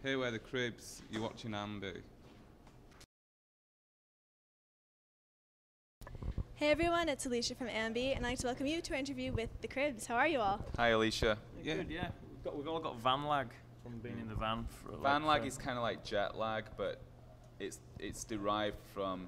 Hey, we're the Cribs. You're watching Ambu. Hey everyone, it's Alicia from Ambi, and I'd like to welcome you to our interview with the Cribs. How are you all? Hi Alicia. Yeah, good, yeah. We've all got van lag from being in the van for a lot. Van lag is kind of like jet lag, but it's derived from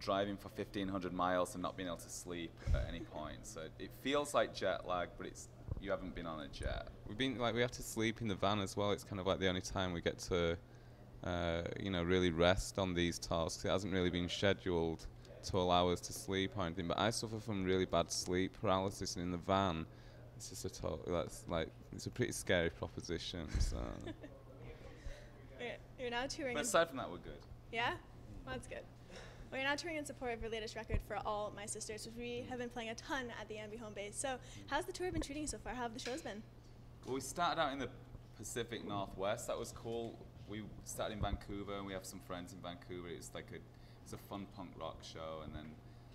driving for 1,500 miles and not being able to sleep at any point. So it feels like jet lag, but it's you haven't been on a jet. We've been like we have to sleep in the van as well. It's kind of like the only time we get to you know, really rest on these tasks. It hasn't really been scheduled to allow us to sleep or anything, but I suffer from really bad sleep paralysis, and in the van it's just a that's like it's a pretty scary proposition, so. You're now touring, but aside from that we're good. Yeah? Well, that's good. We're now touring in support of your latest record, For All My Sisters, which we have been playing a ton at the Ambi home base. So how's the tour been treating you so far? How have the shows been? Well, we started out in the Pacific Northwest. That was cool. We started in Vancouver, and we have some friends in Vancouver. It's like it's a fun punk rock show, and then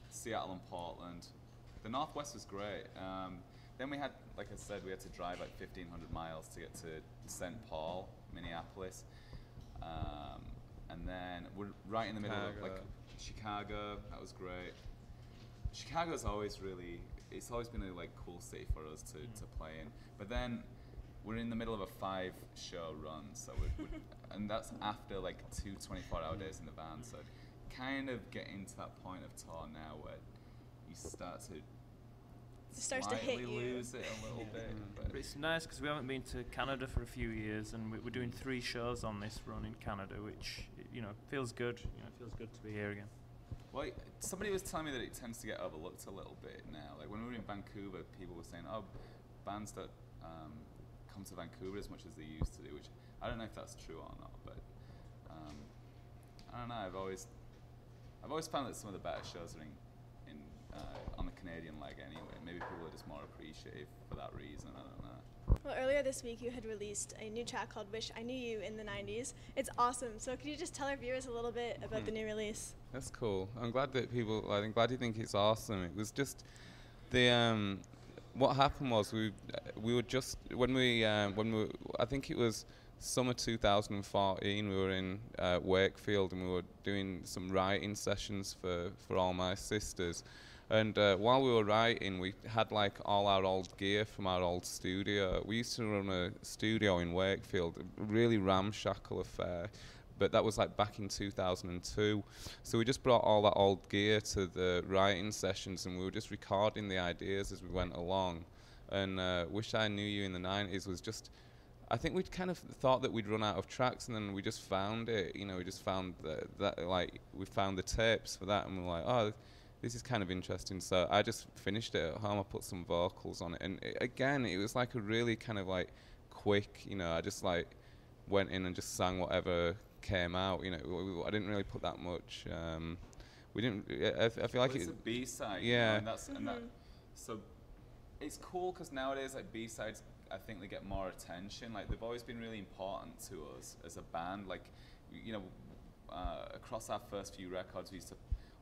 Seattle and Portland. The Northwest was great. Then we had, like I said, we had to drive like 1,500 miles to get to St. Paul, Minneapolis, and then we're right in the middle of like Chicago. That was great. Chicago's always really, it's always been a like cool city for us to play in. But then we're in the middle of a 5-show run, so and that's after like 2 24-hour days in the van, so. Kind of getting to that point of tour now where you start to slightly lose it a little bit. But it's nice because we haven't been to Canada for a few years, and we're doing 3 shows on this run in Canada, which you know feels good. You know, it feels good to be here again. Well, somebody was telling me that it tends to get overlooked a little bit now. Like when we were in Vancouver, people were saying, "Oh, bands that come to Vancouver as much as they used to do," which I don't know if that's true or not, but I don't know. I've always found that some of the better shows are on the Canadian leg anyway. Maybe people are just more appreciative for that reason, I don't know. Well, earlier this week you had released a new track called Wish I Knew You in the 90s. It's awesome, so could you just tell our viewers a little bit about the new release? That's cool. I'm glad you think it's awesome. It was just, what happened was we were just, I think it was summer 2014, we were in Wakefield, and we were doing some writing sessions for All My Sisters, and while we were writing we had like all our old gear from our old studio. We used to run a studio in Wakefield, a really ramshackle affair, but that was like back in 2002, so we just brought all that old gear to the writing sessions, and we were just recording the ideas as we went along, and Wish I Knew You in the 90s was just, I think we'd kind of thought that we'd run out of tracks, and then we just found it, you know, we just found we found the tapes for that, and we were like, oh, this is kind of interesting. So I just finished it at home, I put some vocals on it, and again, it was like a really kind of like quick, you know, I just like went in and just sang whatever came out, you know, I didn't really put that much, we didn't, I feel like it's a B-side, yeah. You know, so it's cool, because nowadays, like, B-sides, I think they get more attention. Like, they've always been really important to us as a band. Like, you know, across our first few records, we used to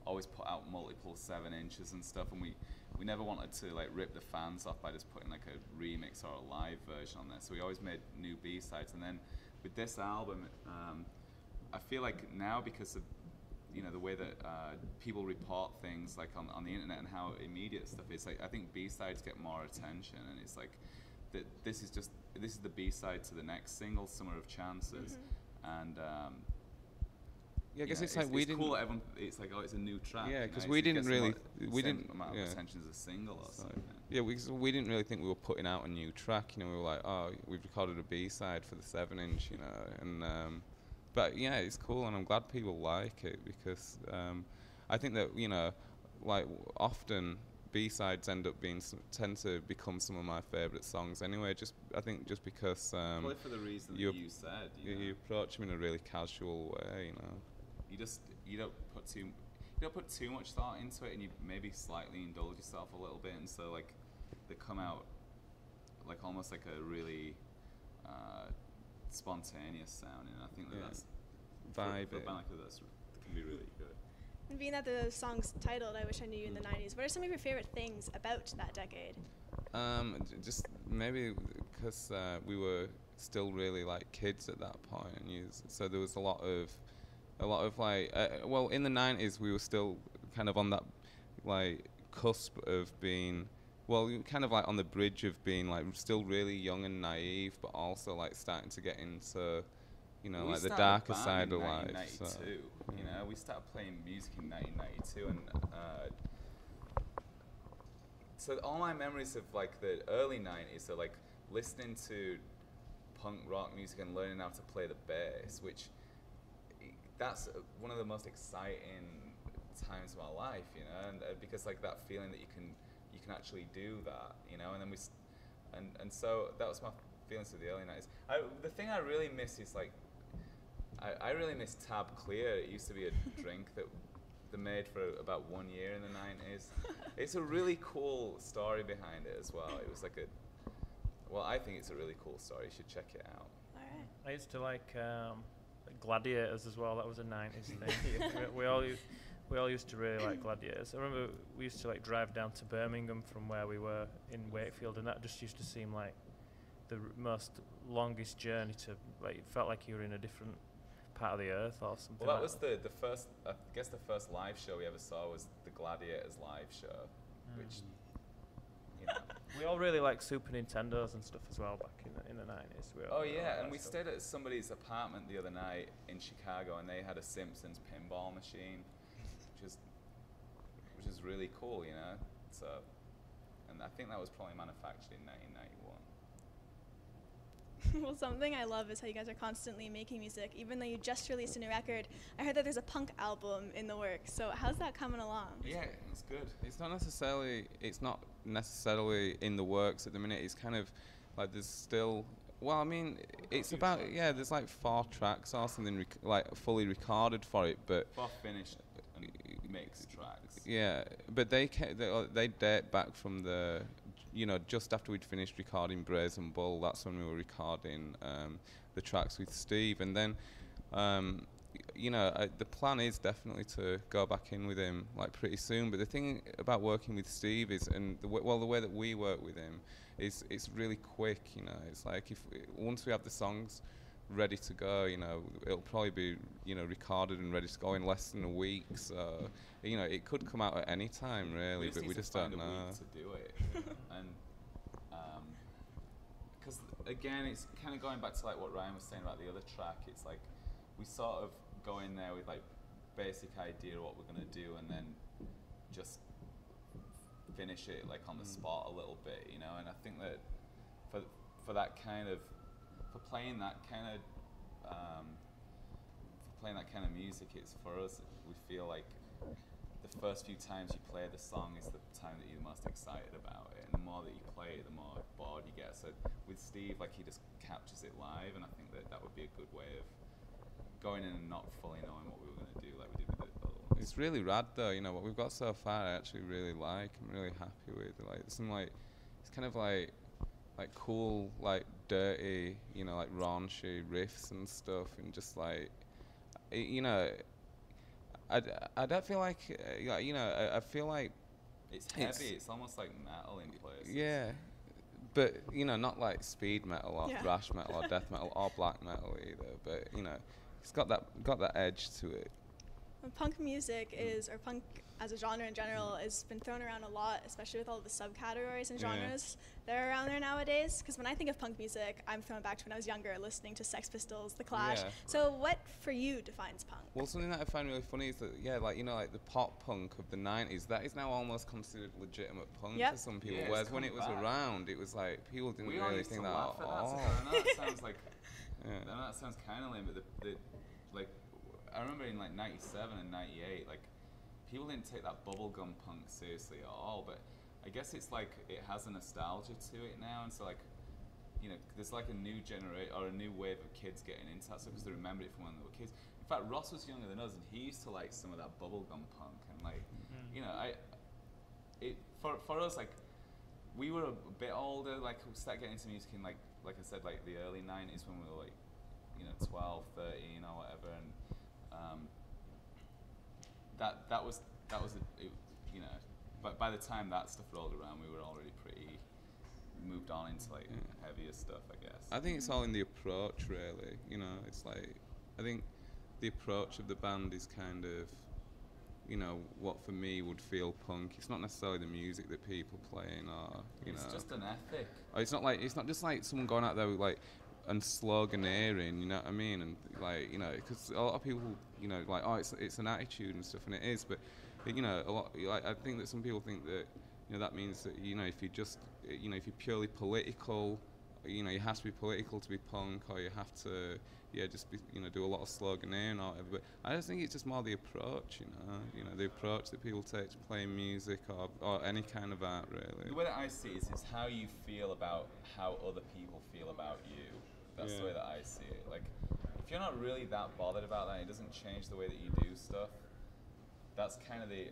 always put out multiple 7-inches and stuff, and we never wanted to like rip the fans off by just putting like a remix or a live version on there. So we always made new B-sides. And then with this album, I feel like now, because of, you know, the way that people report things like on the internet and how immediate stuff is, like, I think B-sides get more attention, and it's like, this is the B-side to the next single, Summer of Chances, and yeah, I guess it's cool. Everyone, it's like, oh, it's a new track. Yeah, because we didn't really get the same amount of attention as a single or something. Yeah, we didn't really think we were putting out a new track. You know, we were like, oh, we've recorded a B-side for the 7-inch. You know, and but yeah, it's cool, and I'm glad people like it, because I think that, you know, like, often B-sides tend to become some of my favourite songs anyway, I think just because probably for the reason that you said, you approach them in a really casual way, you know. You don't put too much thought into it, and you maybe slightly indulge yourself a little bit, and so like they come out like almost like a really spontaneous sound, and I think that that's vibe for a band like that can be really good. And being that the song's titled I Wish I Knew You in the 90s, what are some of your favourite things about that decade? Just maybe because we were still really like kids at that point, and so there was a lot of like well, in the 90s we were still kind of on that like cusp of being, well, kind of like on the bridge of being like still really young and naive, but also like starting to get into, you know, like the darker side of life. In 1992, so, you know, we started playing music in 1992, and so all my memories of like the early 90s are like listening to punk rock music and learning how to play the bass, which that's one of the most exciting times of my life, you know, and because like that feeling that you can actually do that, you know, and then and so that was my feelings of the early 90s. The thing I really miss is like, I really miss Tab Clear. It used to be a drink that they made for about 1 year in the 90s. It's a really cool story behind it as well. It was like well, I think it's a really cool story. You should check it out. All right. I used to like Gladiators as well. That was a 90s thing. We all used to really like Gladiators. I remember we used to like drive down to Birmingham from where we were in Wakefield, and that just used to seem like the most longest journey to, like, it felt like you were in a different part of the earth or something. Well, that was the first, I guess the first live show we ever saw was the Gladiators live show, which, you know. We all really liked Super Nintendos and stuff as well back in the 90s. Oh yeah, and we stayed at somebody's apartment the other night in Chicago, and they had a Simpsons pinball machine. Which is really cool, you know. So, and I think that was probably manufactured in 1991. Well, something I love is how you guys are constantly making music, even though you just released a new record. I heard that there's a punk album in the works. So, how's that coming along? Yeah, it's good. It's not necessarily in the works at the minute. It's kind of like there's still. Well, I mean, it's about there's like 4 tracks or something like fully recorded for it, but 4 finished. Mix tracks. Yeah, but they date back from the, you know, just after we'd finished recording Brazen Bull. That's when we were recording the tracks with Steve, and then, you know, the plan is definitely to go back in with him like pretty soon. But the thing about working with Steve is, and the way that we work with him is it's really quick. You know, it's like once we have the songs ready to go, you know, it'll probably be, you know, recorded and ready to go in less than a week, so, you know, it could come out at any time really, but we just don't know. We just need to find a week to do it. And because again, it's kind of going back to like what Ryan was saying about the other track. It's like we sort of go in there with like basic idea of what we're going to do, and then just finish it like on the spot a little bit, you know. And I think that for playing that kind of music, it's for us. We feel like the first few times you play the song is the time that you're most excited about it, and the more that you play it, the more bored you get. So with Steve, like, he just captures it live, and I think that would be a good way of going in and not fully knowing what we were going to do, like we did with the other one. It's really rad, though. You know what we've got so far, I actually really like. I'm really happy with. Like, it's kind of like cool, like dirty, you know, like raunchy riffs and stuff, and just like, you know, I don't feel like, you know, I feel like it's heavy. It's almost like metal in places. Yeah, but you know, not like speed metal or thrash metal or death metal or black metal either. But you know, it's got that edge to it. Well, punk music is, or punk as a genre in general, has been thrown around a lot, especially with all the subcategories and genres that are around there nowadays. Because when I think of punk music, I'm thrown back to when I was younger, listening to Sex Pistols, The Clash. Yeah. So what, for you, defines punk? Well, something that I find really funny is that, yeah, like, you know, like the pop punk of the 90s, that is now almost considered legitimate punk to some people. Yeah, whereas when it was around, it was like, people didn't really think that at all. I know that sounds like, I know that sounds kind of lame, but like, I remember in like 97 and 98, like, people didn't take that bubblegum punk seriously at all, but I guess it's like it has a nostalgia to it now, and so like, you know, there's like a new generation or a new wave of kids getting into that stuff because they remember it from when they were kids. In fact, Ross was younger than us, and he used to like some of that bubblegum punk, and like, you know, for us, like, we were a bit older, like we started getting into music in like I said, like the early 90s when we were like, you know, 12, 13 or whatever, and that was, you know, but by the time that stuff rolled around, we were already pretty moved on into like heavier stuff, I guess. I think it's all in the approach, really. You know, it's like, I think the approach of the band is kind of, you know, what for me would feel punk. It's not necessarily the music that people playing or, you know. It's just an ethic. It's not like, it's not just like someone going out there with like, and sloganeering, you know what I mean? And like, you know, because a lot of people, you know, like, oh, it's an attitude and stuff, and it is, but, you know, a lot, like, I think that some people think that, you know, that means that, you know, if you just, you know, if you're purely political, you know, you have to be political to be punk, or you have to, yeah, just be, you know, do a lot of sloganeering or whatever. But I just think it's just more the approach, you know, the approach that people take to playing music or any kind of art, really. The way that I see it is how you feel about how other people feel about you. That's the way that I see it. Like, if you're not really that bothered about that, it doesn't change the way that you do stuff. That's kind of the,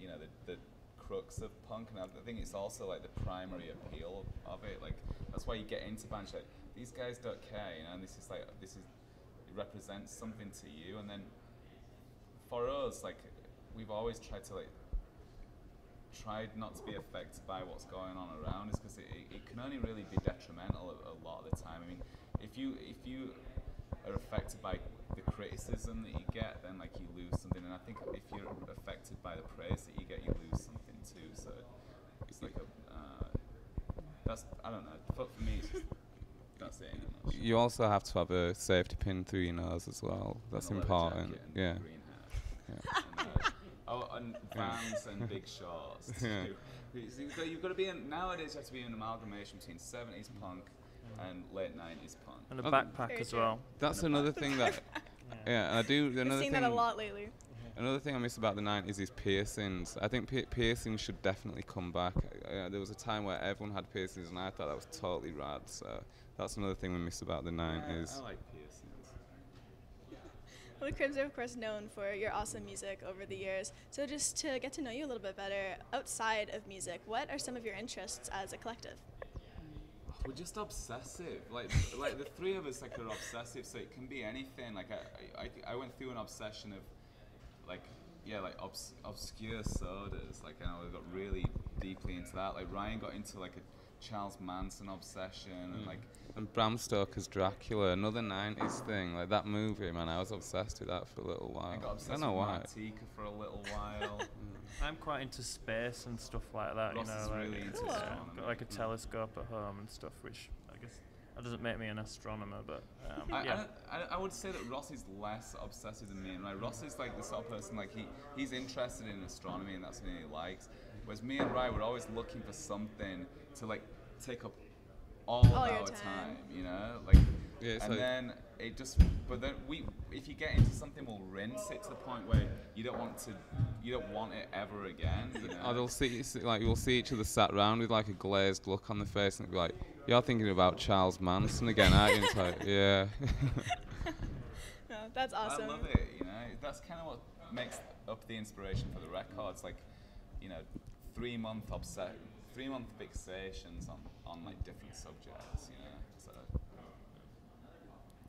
you know, the crux of punk, and I think it's also like the primary appeal of it. Like, that's why you get into bands like these guys don't care, you know. And this is like, this is, it represents something to you. And then for us, like, we've always tried to like. Tried not to be affected by what's going on around us, because it can only really be detrimental a lot of the time. I mean, if you are affected by the criticism that you get, then like you lose something. And I think if you're affected by the praise that you get, you lose something too. So it's like a that's, I don't know. But for me, it's just, that's it. You also have to have a safety pin through your nose as well. That's important. And yeah. Green hair. Yeah. Oh, and Vans and Big Shorts too. Yeah. You've got to be in, nowadays you have to be an amalgamation between 70s punk and late 90s punk. And a backpack as well. That's another thing that, yeah, I do. I've seen that a lot lately. Another thing I miss about the 90s is piercings. I think piercings should definitely come back. There was a time where everyone had piercings and I thought that was totally rad, so that's another thing we miss about the 90s. I like piercings. Well, the Cribs are, of course, known for your awesome music over the years. So just to get to know you a little bit better, outside of music, what are some of your interests as a collective? We're just obsessive. Like the three of us like, are obsessive, so it can be anything. Like, I went through an obsession of, like, yeah, like obscure sodas. Like, and I got really deeply into that. Like, Ryan got into, like, a Charles Manson obsession and, like... And Bram Stoker's Dracula, another 90s thing. Like, that movie, man, I was obsessed with that for a little while. I got obsessed with Martika for a little while. I'm quite into space and stuff like that, Ross, you know. Is like, really into astronomy. I've got, like, a telescope at home and stuff, which I guess that doesn't make me an astronomer, but, I would say that Ross is less obsessive than me. And like, Ross is, like, the sort of person, like, he's interested in astronomy and that's what he likes. Whereas me and Ryan were always looking for something to, like, take up all of our time, you know, like, yeah, and like then it just, but then if you get into something, we'll rinse it to the point where you don't want it ever again, you know. You'll see each other sat round with like a glazed look on the face and be like, you're thinking about Charles Manson again, aren't you? It's like, yeah. No, that's awesome. I love it, you know, that's kind of what makes up the inspiration for the records, like, you know, 3-month fixations on like different subjects, you know, so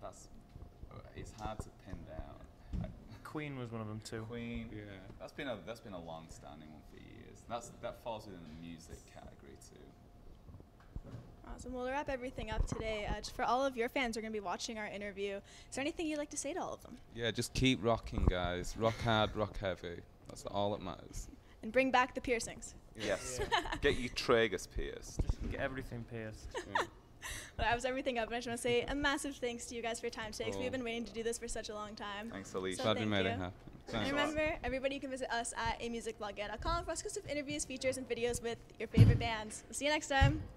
that's, it's hard to pin down. Queen was one of them too. Queen, yeah, that's been a long-standing one for years. That falls within the music category too. Awesome. Well, to wrap everything up today, for all of your fans who are going to be watching our interview, is there anything you'd like to say to all of them? Yeah, just keep rocking, guys. Rock hard, rock heavy. That's all that matters. And bring back the piercings. Yes. Yeah. Get your tragus pierced. Just get everything pierced. Yeah. Well, that was everything up, and I just want to say a massive thanks to you guys for your time today, because we've been waiting to do this for such a long time. Thanks, Alicia. Glad we made it happen. And remember, everybody, you can visit us at amusicblogette.com for exclusive interviews, features, and videos with your favorite bands. We'll see you next time.